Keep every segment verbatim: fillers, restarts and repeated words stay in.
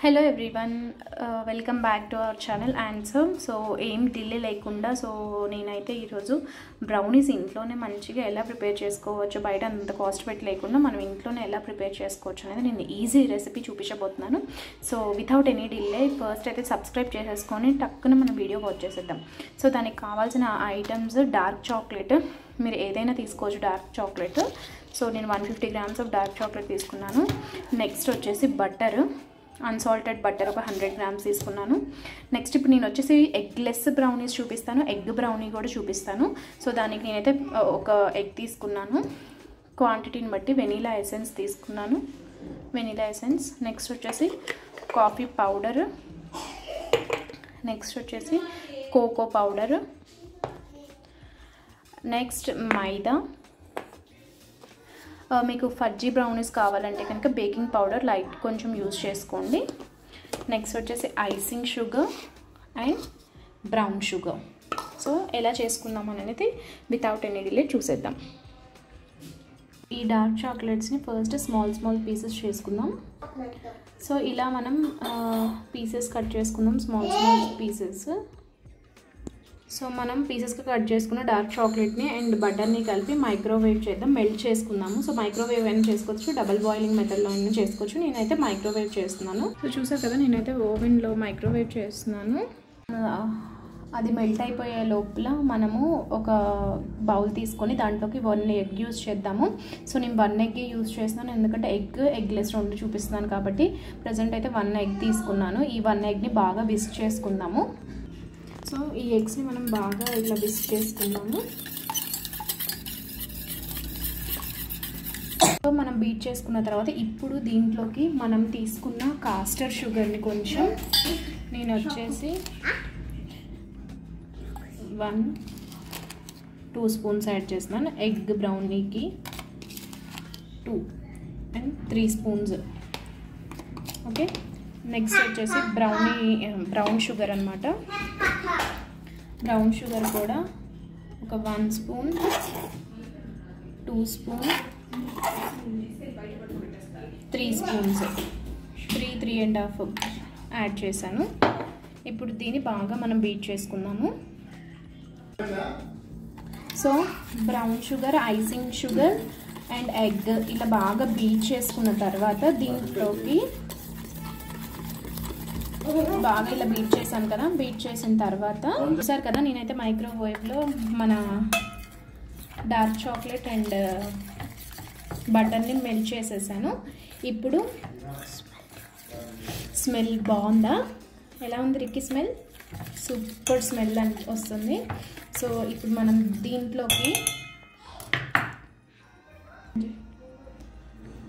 Hello everyone, uh, welcome back to our channel Answer. So, aim delay lekunda. So, nenaithe ee roju brownies intlone manchiga ela prepare chesukovachu bayata anta cost pet lekunda manam intlone ela prepare chesukovachu anedi nenu easy recipe chupinchabothunnanu. So, without any delay first aithe subscribe chesukoni takkuna mana video watch chesedam. So, daniki kavalsina items dark chocolate మీరు ఏదైనా తీసుకోవచ్చు dark chocolate. So నేను one hundred fifty grams of dark chocolate తీసుకున్నాను. Next వచ్చేసి butter, unsalted butter ఒక one hundred grams తీసుకున్నాను. Next ఇప్పుడు నేను వచ్చేసి ఎగ్లెస్ బ్రౌనీస్ చూపిస్తాను, ఎగ్ బ్రౌనీ కూడా చూపిస్తాను. సో దానికి నేనైతే ఒక ఎగ్ తీసుకున్నాను. క్వాంటిటీని బట్టి వెనీలా ఎసెన్స్ తీసుకున్నాను, వెనీలా ఎసెన్స్. నెక్స్ట్ వచ్చేసి కాఫీ పౌడర్, నెక్స్ట్ వచ్చేసి కోకో పౌడర్, నెక్స్ట్ మైదా. మీకు ఫజ్జీ బ్రౌనీస్ కావాలంటే కనుక బేకింగ్ పౌడర్ లైట్ కొంచెం యూజ్ చేసుకోండి. నెక్స్ట్ వచ్చేసి icing sugar and brown sugar. So ఎలా చేసుకుందాం అనేది వితౌట్ ఎనీ డిలే చూసేద్దాం. ఈ డార్క్ చాక్లెట్స్ని ఫస్ట్ స్మాల్ స్మాల్ పీసెస్ చేసుకుందాం. సో ఇలా మనం పీసెస్ కట్ చేసుకుందాం, స్మాల్ స్మాల్ పీసెస్. సో మనం పీసెస్కి కట్ చేసుకున్న డార్క్ చాక్లెట్ని అండ్ బటర్ని కలిపి మైక్రోవేవ్ చేద్దాం, మెల్ట్ చేసుకుందాము. సో మైక్రోవేవ్ అయినా చేసుకోవచ్చు, డబల్ బాయిలింగ్ మెథడ్లో అయినా చేసుకోవచ్చు. నేనైతే మైక్రోవేవ్ చేస్తున్నాను. సో చూసారు కదా, నేనైతే ఓవెన్లో మైక్రోవేవ్ చేస్తున్నాను. అది మెల్ట్ అయిపోయే లోపల మనము ఒక బౌల్ తీసుకొని దాంట్లోకి వన్ ఎగ్ యూజ్ చేద్దాము. సో నేను వన్ ఎగ్ యూజ్ చేస్తున్నాను, ఎందుకంటే ఎగ్ ఎగ్లెస్ రెండు చూపిస్తున్నాను కాబట్టి ప్రజెంట్ అయితే వన్ ఎగ్ తీసుకున్నాను. ఈ వన్ ఎగ్ని బాగా విస్క్ చేసుకుందాము. సో ఈ ఎగ్స్ని మనం బాగా ఇలా విస్క్ చేసుకుందాము. సో మనం బీట్ చేసుకున్న తర్వాత ఇప్పుడు దీంట్లోకి మనం తీసుకున్న కాస్టర్ షుగర్ని కొంచెం, నేను వచ్చేసి వన్ టూ స్పూన్స్ యాడ్ చేస్తున్నాను. ఎగ్ బ్రౌనీకి two and three spoons. Okay, next వచ్చేసి బ్రౌనీ బ్రౌన్ షుగర్ అన్నమాట. బ్రౌన్ షుగర్ కూడా ఒక one spoon two spoon three spoons three three and half add చేశాను. ఇప్పుడు దీన్ని బాగా మనం బీట్ చేసుకున్నాము. So brown sugar, icing sugar and egg ఇలా బాగా బీట్ చేసుకున్న తర్వాత దీంట్లోకి బాగా ఇలా బీట్ చేశాను కదా. బీట్ చేసిన తర్వాత చూసారు కదా, నేనైతే మైక్రోవేవ్లో మన డార్క్ చాక్లెట్ అండ్ బటర్ని మెల్ట్ చేసేసాను. ఇప్పుడు స్మెల్ బాగుందా? ఎలా ఉంది రిక్కి స్మెల్? సూపర్ స్మెల్ అని వస్తుంది. సో ఇప్పుడు మనం దీంట్లోకి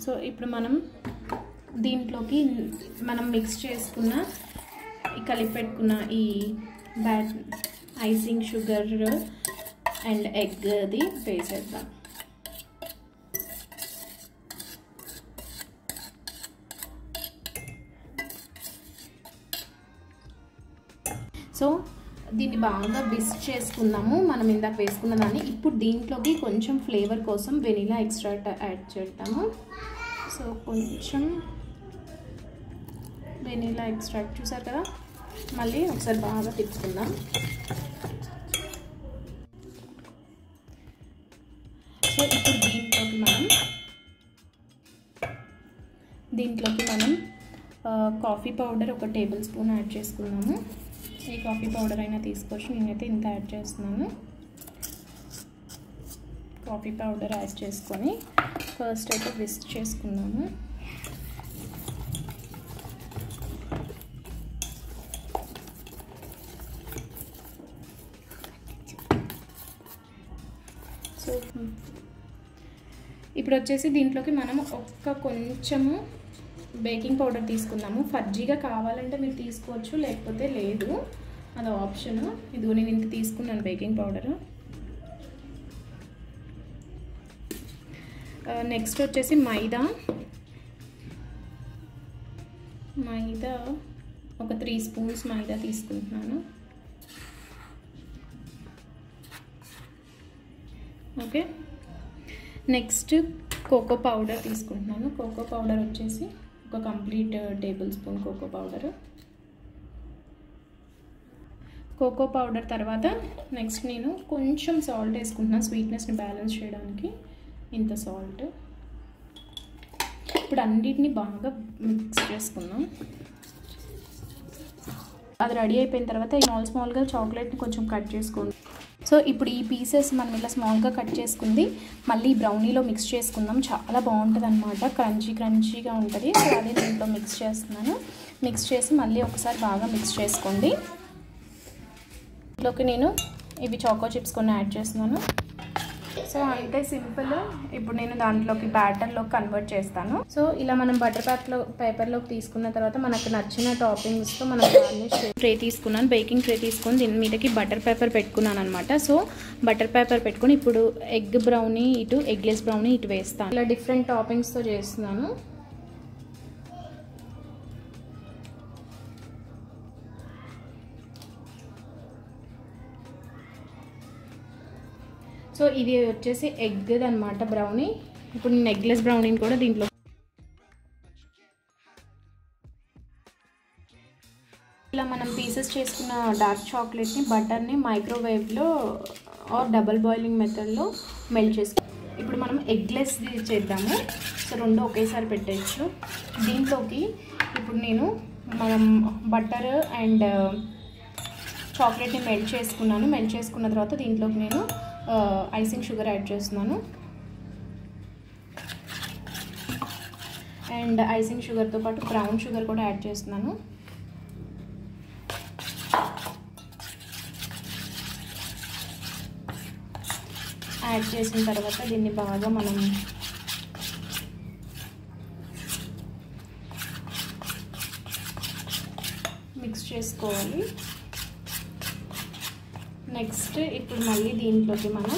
సో ఇప్పుడు మనం దీంట్లోకి మనం మిక్స్ చేసుకున్న కలిపి పెట్టుకున్న ఈ bat icing sugar and egg అది వేసేద్దాం. సో దీన్ని బాగా విస్క్ చేసుకున్నాము మనం ఇందాక వేసుకున్న దాన్ని. ఇప్పుడు దీంట్లోకి కొంచెం ఫ్లేవర్ కోసం వెనీలా ఎక్స్ట్రాక్ట్ యాడ్ చేద్దాము. సో కొంచెం వెనీలా ఎక్స్ట్రాక్ట్ చూసారు కదా, మళ్ళీ ఒకసారి బాగా తిప్పుకుందాం. సో ఇప్పుడు దీంట్లోకి మనం దీంట్లోకి మనం కాఫీ పౌడర్ ఒక టేబుల్ స్పూన్ యాడ్ చేసుకున్నాము. ఈ కాఫీ పౌడర్ అయినా తీసుకోవచ్చు, నేనైతే ఇంత యాడ్ చేస్తున్నాను. కాఫీ పౌడర్ యాడ్ చేసుకొని ఫస్ట్ అయితే విస్క్ చేసుకున్నాము. సో ఇప్పుడు వచ్చేసి దీంట్లోకి మనం ఒక్క కొంచెము బేకింగ్ పౌడర్ తీసుకున్నాము. ఫజ్జీగా కావాలంటే మీరు తీసుకోవచ్చు, లేకపోతే లేదు, అది ఆప్షను. ఇది నేను ఇంత తీసుకున్నాను బేకింగ్ పౌడరు. నెక్స్ట్ వచ్చేసి మైదా, మైదా ఒక త్రీ స్పూన్స్ మైదా తీసుకుంటున్నాను. ఓకే, నెక్స్ట్ కోకో పౌడర్ తీసుకుంటున్నాను. కోకో పౌడర్ వచ్చేసి ఒక complete tablespoon cocoa powder cocoa powder తర్వాత నెక్స్ట్ నేను కొంచెం సాల్ట్ వేసుకుంటున్నా స్వీట్నెస్ని బ్యాలెన్స్ చేయడానికి ఇంత సాల్ట్ ఇప్పుడు అన్నిటిని బాగా మిక్స్ చేసుకున్నాం అది రెడీ అయిపోయిన తర్వాత స్మాల్ స్మాల్గా చాక్లెట్ని కొంచెం కట్ చేసుకోండి సో ఇప్పుడు ఈ పీసెస్ మనం ఇలా స్మాల్గా కట్ చేసుకుంది మళ్ళీ బ్రౌనీలో మిక్స్ చేసుకుందాం చాలా బాగుంటుంది అనమాట క్రంచీ క్రంచీగా ఉంటుంది సో అదే దీంట్లో మిక్స్ చేస్తున్నాను మిక్స్ చేసి మళ్ళీ ఒకసారి బాగా మిక్స్ చేసుకోండి ఇంట్లోకి నేను ఇవి చాకో చిప్స్ కొన్ని యాడ్ చేస్తున్నాను సో అంతే సింపుల్ ఇప్పుడు నేను దాంట్లోకి బ్యాటర్లోకి కన్వర్ట్ చేస్తాను సో ఇలా మనం బటర్ పేపర్లో పేపర్లోకి తీసుకున్న తర్వాత మనకు నచ్చిన టాపింగ్స్తో మనం గార్నిష్ ట్రే తీసుకున్నాను బేకింగ్ ట్రే తీసుకొని దీని మీదకి బటర్ పేపర్ పెట్టుకున్నాను అనమాట సో బటర్ పేపర్ పెట్టుకుని ఇప్పుడు ఎగ్ బ్రౌనీ ఇటు ఎగ్లెస్ బ్రౌనీ ఇటు వేస్తాను ఇలా డిఫరెంట్ టాపింగ్స్తో చేస్తున్నాను సో ఇది వచ్చేసి ఎగ్ అన్నమాట బ్రౌనీ ఇప్పుడు నేను ఎగ్లెస్ బ్రౌనీని కూడా దీంట్లో ఇలా మనం పీసెస్ చేసుకున్న డార్క్ చాక్లెట్ని బటర్ని మైక్రోవేవ్లో ఆర్ డబల్ బాయిలింగ్ మెథడ్లో మెల్ట్ చేసుకుంటాం ఇప్పుడు మనం ఎగ్లెస్ చేద్దాము సో రెండు ఒకేసారి పెట్టేయచ్చు దీంట్లోకి ఇప్పుడు నేను మనం బటర్ అండ్ చాక్లెట్ని మెల్ట్ చేసుకున్నాను మెల్ట్ చేసుకున్న తర్వాత దీంట్లోకి నేను ఐసింగ్ షుగర్ యాడ్ చేస్తున్నాను అండ్ ఐసింగ్ షుగర్తో పాటు బ్రౌన్ షుగర్ కూడా యాడ్ చేస్తున్నాను యాడ్ చేసిన తర్వాత దీన్ని బాగా మనం మిక్స్ చేసుకోవాలి నెక్స్ట్ ఇప్పుడు మళ్ళీ దీంట్లోకి మనం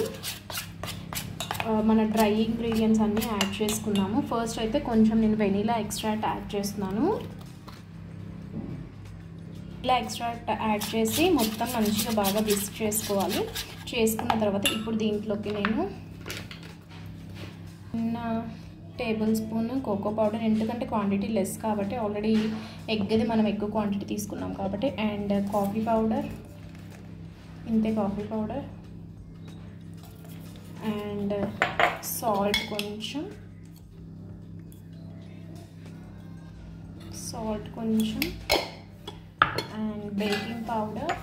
మన డ్రై ఇంగ్రీడియంట్స్ అన్నీ యాడ్ చేసుకున్నాము ఫస్ట్ అయితే కొంచెం నేను వెనీలా ఎక్స్ట్రాక్ట్ యాడ్ చేస్తున్నాను ఇలా ఎక్స్ట్రాక్ట్ యాడ్ చేసి మొత్తం మంచిగా బాగా మిక్స్ చేసుకోవాలి చేసుకున్న తర్వాత ఇప్పుడు దీంట్లోకి నేను టేబుల్ స్పూన్ కోకో పౌడర్ ఎందుకంటే క్వాంటిటీ లెస్ కాబట్టి ఆల్రెడీ ఎగ్గది మనం ఎక్కువ క్వాంటిటీ తీసుకున్నాం కాబట్టి అండ్ కాఫీ పౌడర్ ఇంతే కాఫీ పౌడర్ అండ్ సాల్ట్ కొంచెం సాల్ట్ కొంచెం అండ్ బేకింగ్ పౌడర్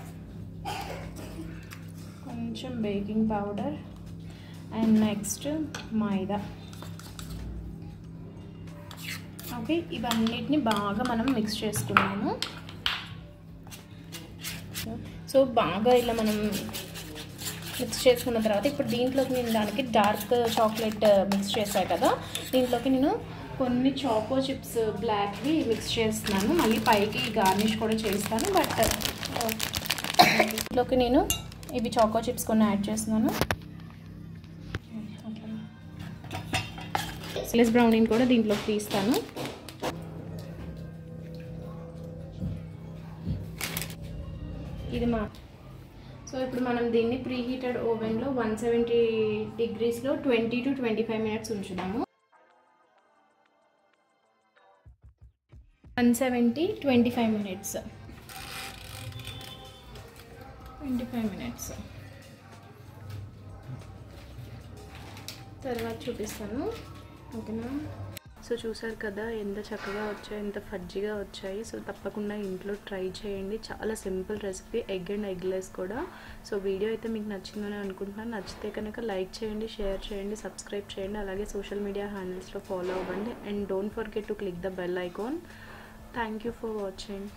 కొంచెం baking powder and next maida okay ఇవన్నిటిని బాగా మనం మిక్స్ చేసుకున్నాము సో బాగా ఇలా మనం మిక్స్ చేసుకున్న తర్వాత ఇప్పుడు దీంట్లోకి నేను దానికి డార్క్ చాక్లెట్ మిక్స్ చేశాను కదా దీంట్లోకి నేను కొన్ని చాకో చిప్స్ బ్లాక్వి మిక్స్ చేస్తున్నాను మళ్ళీ పైకి గార్నిష్ కూడా చేస్తాను బట్ దీంట్లోకి నేను ఇవి చాకో చిప్స్ కొన్ని యాడ్ చేస్తున్నాను సిలెస్ బ్రౌనీని కూడా దీంట్లోకి తీస్తాను ఇది మా సో ఇప్పుడు మనం దీన్ని ప్రీ హీటెడ్ ఓవెన్లో వన్ సెవెంటీ డిగ్రీస్లో twenty to twenty five minutes ఉంచుదాము one seventy twenty five minutes twenty five minutes తర్వాత చూపిస్తాను ఓకేనా సో చూసారు కదా ఎంత చక్కగా వచ్చాయి ఎంత ఫజ్జీగా వచ్చాయి సో తప్పకుండా ఇంట్లో ట్రై చేయండి చాలా simple recipe egg and eggless కూడా సో వీడియో అయితే మీకు నచ్చిందని అనుకుంటున్నాను నచ్చితే కనుక లైక్ చేయండి షేర్ చేయండి సబ్స్క్రైబ్ చేయండి అలాగే సోషల్ మీడియా హ్యాండిల్స్లో ఫాలో అవ్వండి and don't forget to click the bell icon thank you for watching